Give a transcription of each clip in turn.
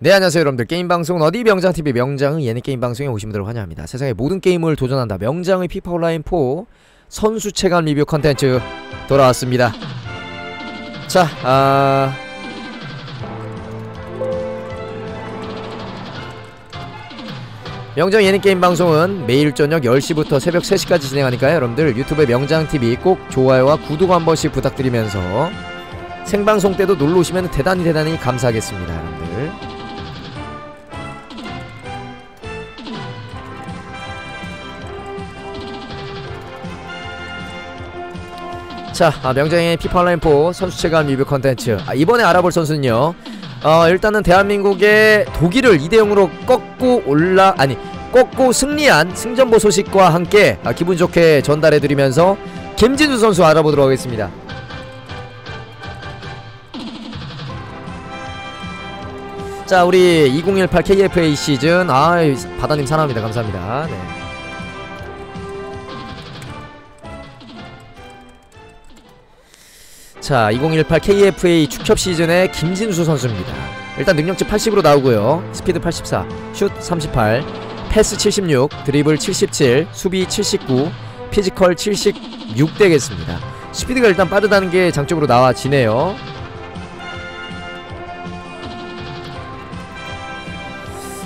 네, 안녕하세요 여러분들. 게임방송 어디? 명장TV 명장의 예능게임방송에 오신 분들을 환영합니다. 세상의 모든 게임을 도전한다. 명장의 피파온라인4 선수체감 리뷰 컨텐츠 돌아왔습니다. 자, 명장 예능게임방송은 매일 저녁 10시부터 새벽 3시까지 진행하니까요. 여러분들 유튜브에 명장TV 꼭 좋아요와 구독 한 번씩 부탁드리면서 생방송 때도 놀러오시면 대단히 감사하겠습니다. 여러분들 자, 명장의 피파온라인4 선수체감 리뷰 컨텐츠. 이번에 알아볼 선수는요, 일단은 대한민국의 독일을 2대0으로 꺾고 승리한 승전보 소식과 함께 기분 좋게 전달해드리면서 김진수 선수 알아보도록 하겠습니다. 자, 우리 2018 KFA 시즌, 바다님 사랑합니다. 감사합니다. 네. 자, 2018 KFA 축협 시즌의 김진수 선수입니다. 일단 능력치 80으로 나오고요. 스피드 84, 슛 38, 패스 76, 드리블 77, 수비 79, 피지컬 76 되겠습니다. 스피드가 일단 빠르다는 게 장점으로 나와지네요.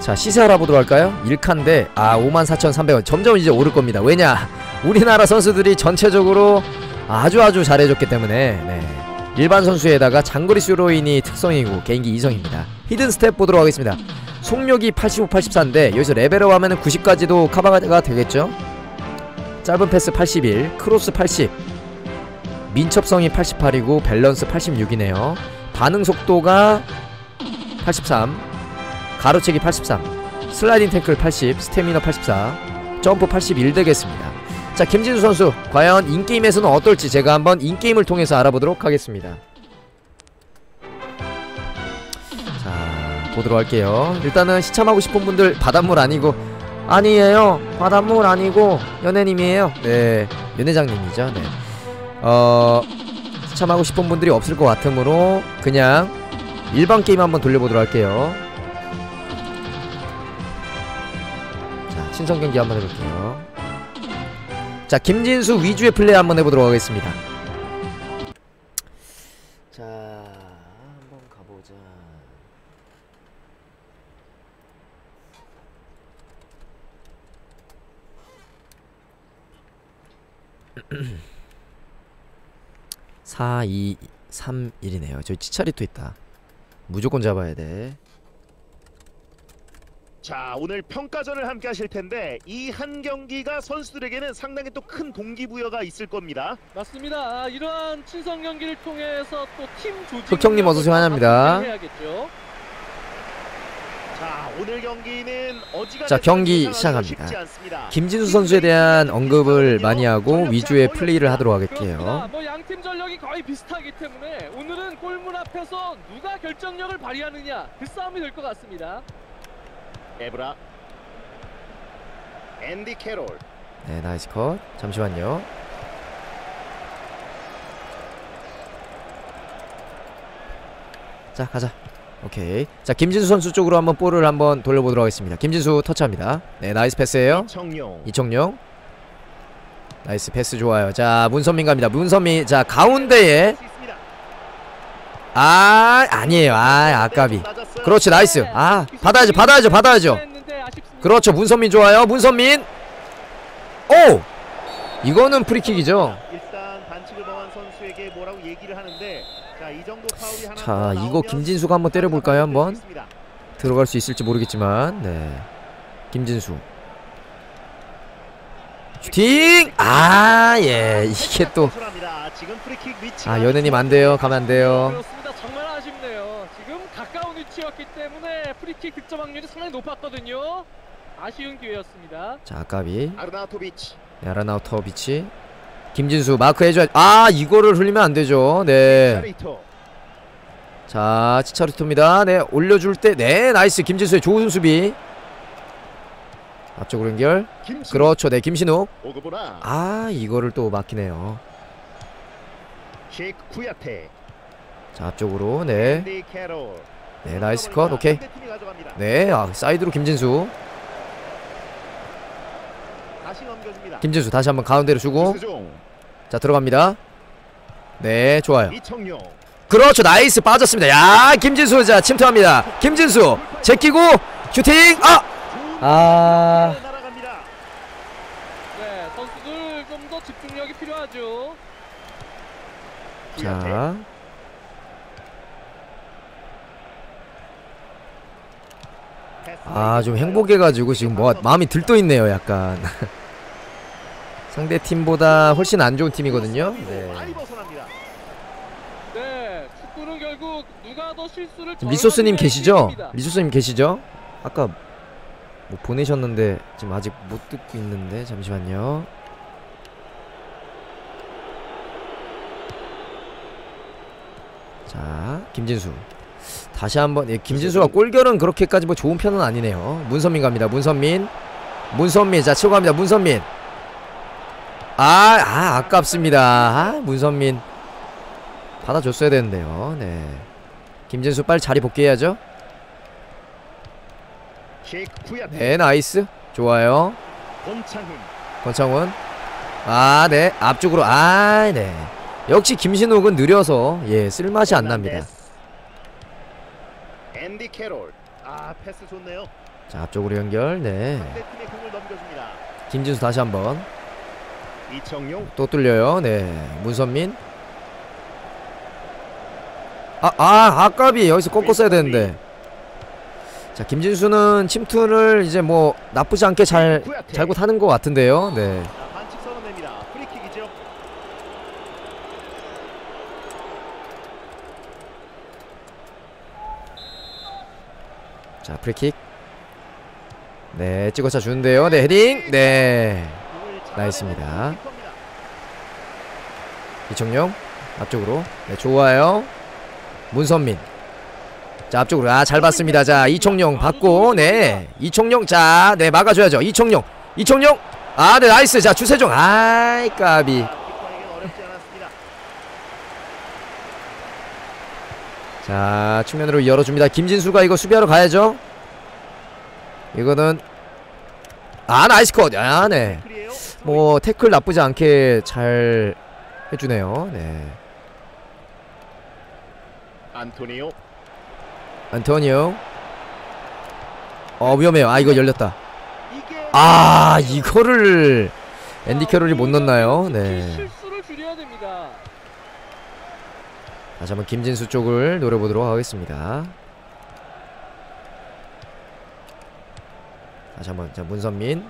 자, 시세 알아보도록 할까요? 1칸데 54,300원. 점점 이제 오를 겁니다. 왜냐? 우리나라 선수들이 전체적으로 아주 잘해줬기 때문에. 네. 일반 선수에다가 장거리 슈로인이 특성이고 개인기 2성입니다 히든 스텝 보도록 하겠습니다. 속력이 85, 84인데 여기서 레벨업 하면은 90까지도 커버가 되겠죠. 짧은 패스 81, 크로스 80, 민첩성이 88이고 밸런스 86이네요 반응 속도가 83, 가로채기 83, 슬라이딩 태클 80, 스태미너 84, 점프 81 되겠습니다. 자, 김진수 선수 과연 인게임에서는 어떨지 제가 한번 인게임을 통해서 알아보도록 하겠습니다. 자, 보도록 할게요. 일단은 시참하고 싶은 분들 바닷물 아니고 아니에요. 바닷물 아니고 연예님이에요. 네, 연예장님이죠. 네. 시참하고 싶은 분들이 없을 것 같으므로 그냥 일반 게임 한번 돌려보도록 할게요. 자, 친선 경기 한번 해볼게요. 자, 김진수 위주의 플레이 한번 해보도록 하겠습니다. 자, 한번 가보자. (4, 2, 3, 1이네요 저기 치차리토 있다. 무조건 잡아야 돼. 자, 오늘 평가전을 함께 하실 텐데 이 한 경기가 선수들에게는 상당히 또 큰 동기부여가 있을 겁니다. 맞습니다. 이러한 친선 경기를 통해서 또 팀 조직. 흑형님 어서오세요. 환영합니다. 자, 오늘 경기는 자, 경기 시작합니다. 김진수 선수에 대한 언급을 많이 하고 위주의 플레이를 하도록 하겠게요. 뭐 양팀 전력이 거의 비슷하기 때문에 오늘은 골문 앞에서 누가 결정력을 발휘하느냐 그 싸움이 될 것 같습니다. 에브라, 앤디 캐롤. 네, 나이스 컷. 잠시만요. 자, 가자. 오케이. 자, 김진수 선수 쪽으로 한번 볼을 한번 돌려보도록 하겠습니다. 김진수 터치합니다. 네, 나이스 패스예요. 이청용. 나이스 패스 좋아요. 자, 문선민 갑니다. 문선민. 자, 가운데에. 아니에요. 아까비. 그렇지, 나이스. 받아야죠. 그렇죠, 문선민 좋아요. 문선민. 오, 이거는 프리킥이죠. 자, 이거 김진수가 한번 때려볼까요? 한번 들어갈 수 있을지 모르겠지만. 네, 김진수 슈팅! 예, 이게 또 연예님 안돼요. 가면 안돼요. 정말 아쉽네요. 지금 가까운 위치였기 때문에 프리킥 득점 확률이 상당히 높았거든요. 아쉬운 기회였습니다. 자, 아까비. 아르나우토비치. 김진수 마크 해줘야. 이거를 흘리면 안 되죠. 네. 자, 치차리토입니다. 네, 올려줄 때. 네, 나이스. 김진수의 좋은 수비. 앞쪽으로 연결. 그렇죠. 네, 김신욱. 이거를 또 막히네요. 자, 앞쪽으로. 네, 나이스 컷. 오케이. 네, 아, 사이드로 김진수. 김진수 다시 한번 가운데로 주고. 자, 들어갑니다. 네, 좋아요. 그렇죠, 나이스. 빠졌습니다. 야, 김진수. 자, 침투합니다. 김진수 제끼고 슈팅. 아, 아, 네, 선수들 좀 더 집중력이 필요하죠. 자, 아, 좀 행복해가지고 지금 뭐 마음이 들떠있네요. 약간 상대 팀보다 훨씬 안 좋은 팀이거든요. 네. 네, 축구는 결국 누가 더 실수를 리소스님 계시죠? 리소스님 계시죠? 아까 뭐 보내셨는데 지금 아직 못 듣고 있는데 잠시만요. 자, 김진수 다시 한번. 예, 김진수가 골결은 그렇게까지 뭐 좋은 편은 아니네요. 문선민 갑니다. 문선민 자, 치고 갑니다. 문선민. 아, 아깝습니다. 아, 문선민 받아줬어야 되는데요. 네, 김진수 빨리 자리 복귀해야죠. 네, 나이스. 좋아요. 권창훈. 아, 네, 앞쪽으로. 아, 네, 역시 김신욱은 느려서 예, 쓸맛이 안 납니다. 앤디 캐롤. 아, 패스 좋네요. 자, 앞쪽으로 연결. 네, 김진수 다시 한번. 또 뚫려요. 네, 문선민. 아깝이 여기서 꺾었어야 되는데. 자, 김진수는 침투를 이제 뭐 나쁘지 않게 잘고 타는 것 같은데요. 네. 자, 프리킥. 네, 찍어차 주는데요. 네, 헤딩. 네, 나이스입니다. 이청용 앞쪽으로. 네, 좋아요. 문선민. 자, 앞쪽으로. 아, 잘 봤습니다. 자, 이청용 받고. 네, 이청용. 자, 네, 막아줘야죠. 이청용. 아, 네, 나이스. 자, 주세종. 아이, 까비. 자, 측면으로 열어줍니다. 김진수가 이거 수비하러 가야죠. 이거는 아, 나이스 컷. 아, 네, 뭐 태클 나쁘지 않게 잘 해주네요. 네, 안토니오. 위험해요. 아, 이거 열렸다. 아, 이거를 앤디 캐롤이 못 넣나요? 네, 다시 한번 김진수 쪽을 노려보도록 하겠습니다. 다시 한번. 자, 문선민.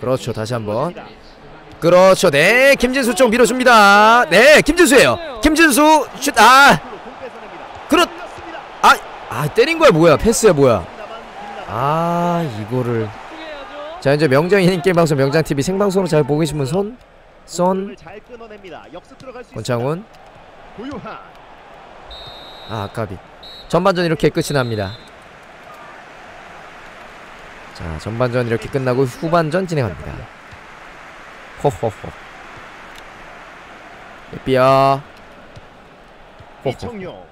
그렇죠, 다시 한번. 그렇죠. 네, 김진수 쪽 밀어줍니다. 네, 김진수예요. 김진수 슛. 아, 그렇. 아, 때린 거야 뭐야? 패스야 뭐야? 아, 이거를. 자, 이제 명장이 인게임 방송 명장TV 생방송으로 잘 보고 계신 분 손 권창훈. 아, 아깝이. 전반전 이렇게 끝이 납니다. 자, 전반전 이렇게 끝나고 후반전 진행합니다. 호호호. 삐아. 호호.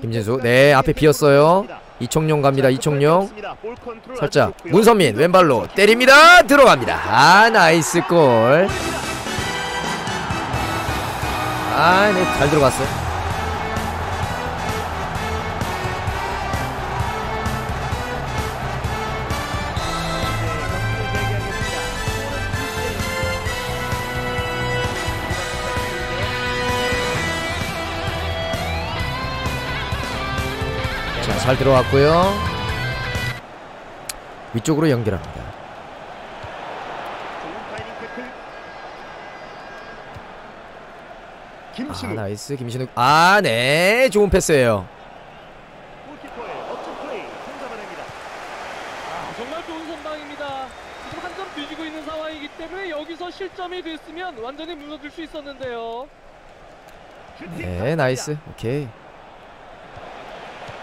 김진수. 네, 앞에 비었어요. 이청용 갑니다. 이청용. 살짝. 문선민 왼발로 때립니다. 들어갑니다. 아, 나이스 골. 아, 네, 잘 들어갔어. 자, 잘 들어왔고요. 위쪽으로 연결합니다. 아, 나이스. 김신욱. 아, 네, 좋은 패스예요. 아, 정말 좋은 선방입니다. 지금 한 점 뒤지고 있는 상황이기 때문에 여기서 실점이 됐으면 완전히 무너질 수 있었는데요. 네, 나이스. 오케이.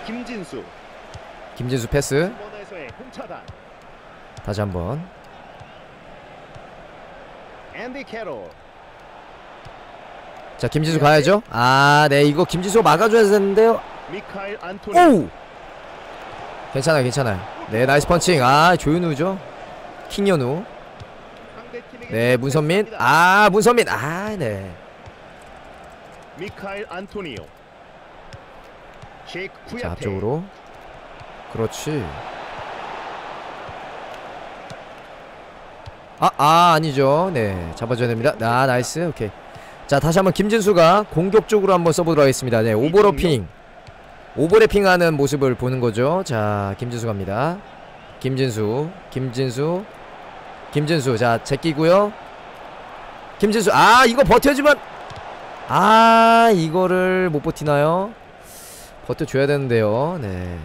김진수 패스. 다시 한번. 앤디 캐롤. 자, 김진수 가야죠. 아, 네, 이거 김진수가 막아줘야 되는데요. 미카엘 안토니. 오! 괜찮아요, 괜찮아요. 네, 나이스 펀칭. 아, 조윤우죠. 킹연우. 네, 문선민. 아, 문선민. 아, 네. 미카엘 안토니오. 자, 앞쪽으로. 그렇지. 아니죠. 네, 잡아줘야 됩니다. 아, 나이스. 오케이. 자, 다시 한번 김진수가 공격적으로 한번 써보도록 하겠습니다. 네, 오버래핑. 오버래핑하는 모습을 보는 거죠. 자, 김진수 갑니다. 김진수. 자, 제끼고요. 김진수. 아, 이거 버텨주면. 아, 이거를 못 버티나요? 버텨줘야 되는데요. 네.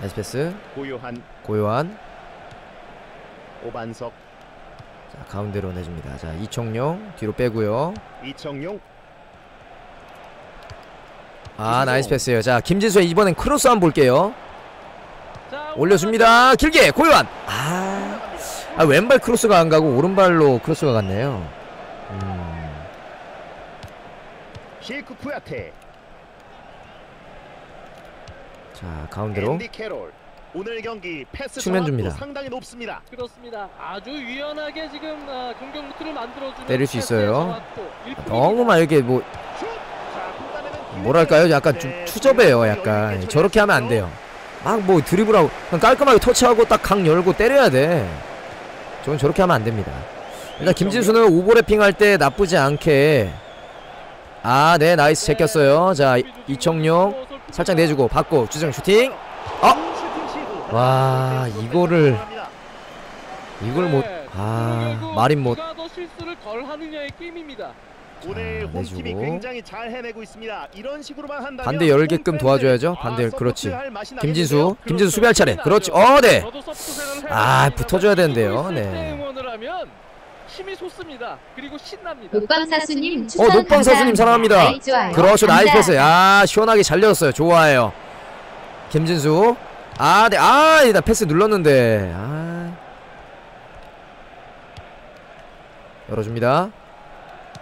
나이스 패스. 고요한. 오반석. 자, 가운데로 내줍니다. 자, 이청용 뒤로 빼고요. 아, 나이스 패스예요. 자, 김진수의 이번엔 크로스 한번 볼게요. 올려줍니다. 길게 고요한. 아, 왼발 크로스가 안 가고 오른발로 크로스가 갔네요. 셰이크 쿠야테. 자, 가운데로. 오늘 경기 패스 정확도 상당히 높습니다. 그렇습니다. 아주 유연하게 지금 공격 루트를 만들어주는. 때릴 수 있어요. 너무 막 이렇게 뭐 뭐랄까요? 약간 좀 추접해요. 약간 저렇게 하면 안 돼요. 막 뭐 드리블하고 그냥 깔끔하게 터치하고 딱 각 열고 때려야 돼. 저는 저렇게 하면 안 됩니다. 일단 김진수는 오버래핑 할 때 나쁘지 않게. 아, 네, 나이스. 제꼈어요. 자, 이청용 살짝 내주고 받고 주장 슈팅. 와, 이걸 못. 아, 말인 못. 실수를 덜 하느냐의 게임입니다. 오늘 홈팀이 굉장히 잘 해내고 있습니다. 이런 식으로만 한다면 반대 열게끔 도와줘야죠. 반대 열. 그렇지. 김진수 수비할 차례. 그렇지. 어, 네. 아, 붙어줘야 되는데요. 네. 힘이 솟습니다. 그리고 신납니다. 녹방사수님 추천. 녹방사수님 사랑합니다. 그렇죠. 나이스 패스. 아, 시원하게 잘 내줬어요. 좋아요. 김진수. 아, 네. 아, 나 패스 눌렀는데. 아. 열어줍니다.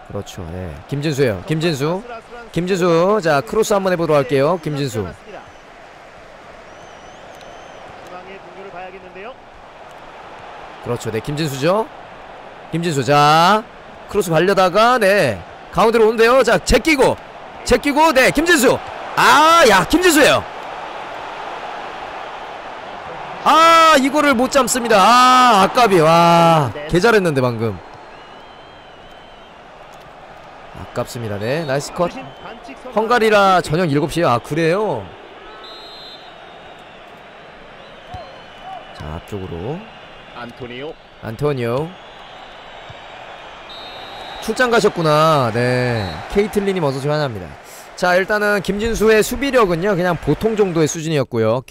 그렇죠. 네. 김진수예요. 김진수. 자, 크로스 한번 해보도록 할게요. 김진수. 그렇죠. 네, 김진수죠. 김진수. 자, 크로스 발려다가 네, 가운데로 오는데요. 자, 제끼고 네, 김진수. 아, 야, 김진수예요. 아, 이거를 못 잡습니다. 아, 아깝이. 와, 개 잘했는데 방금. 아깝습니다. 네, 나이스 컷. 헝가리라 저녁 7시에요. 아, 그래요? 자, 앞쪽으로 안토니오. 출장 가셨구나. 네, 케이틀린님 어서 전환합니다. 자, 일단은 김진수의 수비력은요, 그냥 보통 정도의 수준이었고요.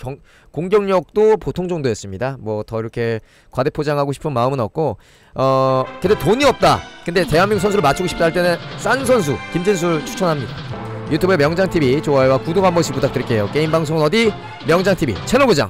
공격력도 보통 정도였습니다. 뭐 더 이렇게 과대포장하고 싶은 마음은 없고, 근데 돈이 없다, 근데 대한민국 선수를 맞추고 싶다 할 때는 싼 선수 김진수를 추천합니다. 유튜브에 명장TV 좋아요와 구독 한 번씩 부탁드릴게요. 게임 방송은 어디? 명장TV 채널 고정.